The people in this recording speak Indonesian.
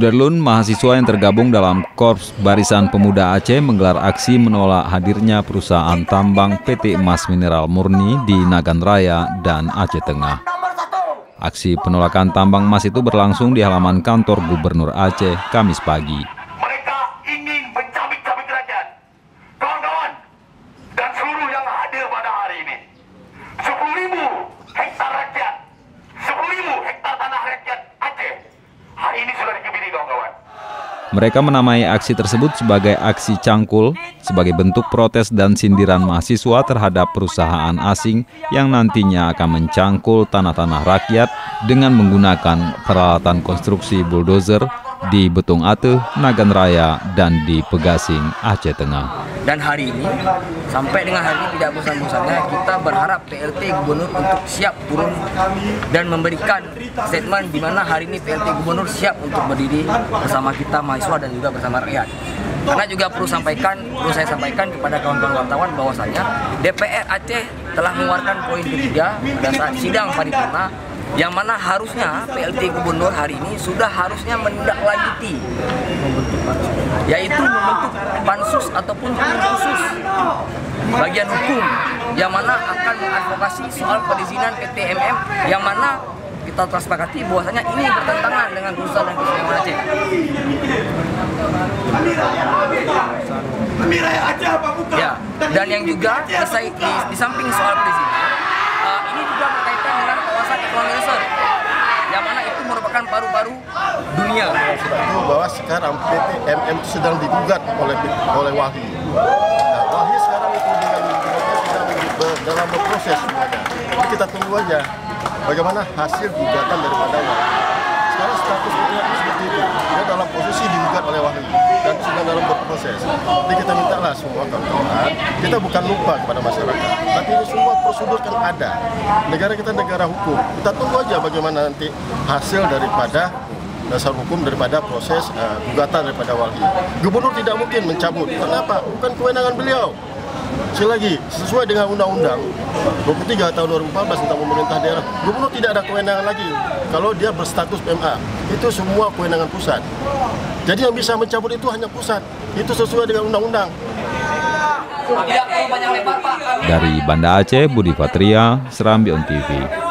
Darlun, mahasiswa yang tergabung dalam Korps Barisan Pemuda Aceh menggelar aksi menolak hadirnya perusahaan tambang PT Emas Mineral Murni di Nagan Raya dan Aceh Tengah. Aksi penolakan tambang emas itu berlangsung di halaman kantor Gubernur Aceh Kamis pagi. Mereka ingin mencabik-cabik rakyat, kawan-kawan, dan seluruh yang hadir pada hari ini. 10.000 hektar rakyat, 10.000 hektar tanah rakyat Aceh hari ini sudah dikebiri, kawan-kawan. Mereka menamai aksi tersebut sebagai aksi cangkul sebagai bentuk protes dan sindiran mahasiswa terhadap perusahaan asing yang nantinya akan mencangkul tanah-tanah rakyat dengan menggunakan peralatan konstruksi bulldozer di Beutong Ateuh, Nagan Raya, dan di Pegasing, Aceh Tengah. Dan hari ini, sampai dengan hari ini tidak bosan-bosannya, kita berharap PLT Gubernur untuk siap turun dan memberikan statement di mana hari ini PLT Gubernur siap untuk berdiri bersama kita mahasiswa dan juga bersama rakyat. Karena juga perlu saya sampaikan kepada kawan-kawan wartawan bahwasanya DPR Aceh telah mengeluarkan poin ketiga pada saat sidang paripurna, yang mana harusnya PLT Gubernur hari ini sudah harusnya menindaklanjuti yaitu membentuk pansus ataupun tim khusus bagian hukum yang mana akan mengadvokasi soal perizinan PTMM, yang mana kita telah sepakati bahwasanya ini bertentangan dengan usaha dan keselamatan Aceh. Ya, dan yang juga di samping soal perizinan, ini juga berkaitan dengan kawasan ekonomi resor, yang mana itu merupakan paru-paru dunia. Bahwa sekarang PTMM sedang digugat oleh WALHI. Nah, WALHI sekarang itu dalam proses semuanya. Jadi kita tunggu aja bagaimana hasil gugatan daripada WALHI. Sekarang status PTMM seperti itu, dia dalam posisi digugat oleh WALHI dan sedang dalam berproses. Jadi kita mintalah semua kawan-kawan, kita bukan lupa kepada masyarakat, tapi ini semua prosedur kan ada. Negara kita negara hukum, kita tunggu aja bagaimana nanti hasil daripada dasar hukum daripada proses gugatan daripada WALHI. Gubernur tidak mungkin mencabut. Kenapa? Bukan kewenangan beliau. Sekali lagi, sesuai dengan Undang-Undang 23 tahun 2014 tentang pemerintah daerah, Gubernur tidak ada kewenangan lagi kalau dia berstatus PMA. Itu semua kewenangan pusat. Jadi yang bisa mencabut itu hanya pusat. Itu sesuai dengan Undang-Undang. Dari Banda Aceh, Budi Fatria, Serambi On TV.